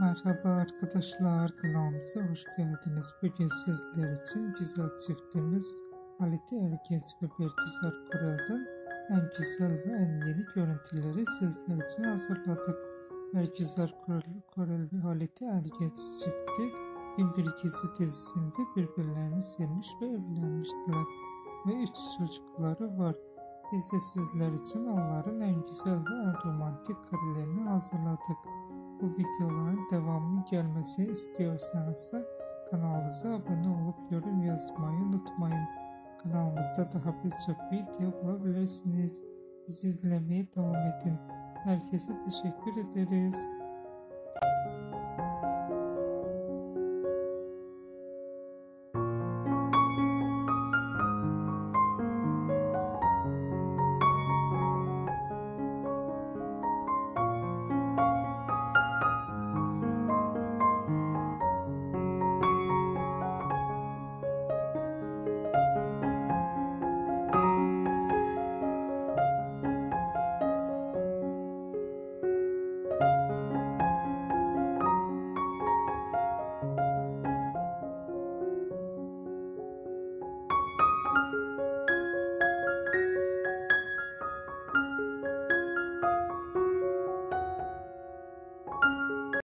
Merhaba arkadaşlar, kanalımıza hoş geldiniz. Bugün sizler için güzel çiftimiz Halit Ergenç ve Bergüzar Korel'den en güzel ve en yeni görüntüleri sizler için hazırladık. Bergüzar Korel ve Halit Ergenç çifti Bin Bir Gece dizisinde birbirlerini sevmiş ve evlenmiştiler ve 3 çocukları var. Biz de sizler için onların en güzel ve en romantik karelerini hazırladık. Bu videoların devamlı gelmesini istiyorsanız kanalımıza abone olup yorum yazmayı unutmayın. Kanalımızda daha birçok video bulabilirsiniz. Bizi izlemeye devam edin. Herkese teşekkür ederiz.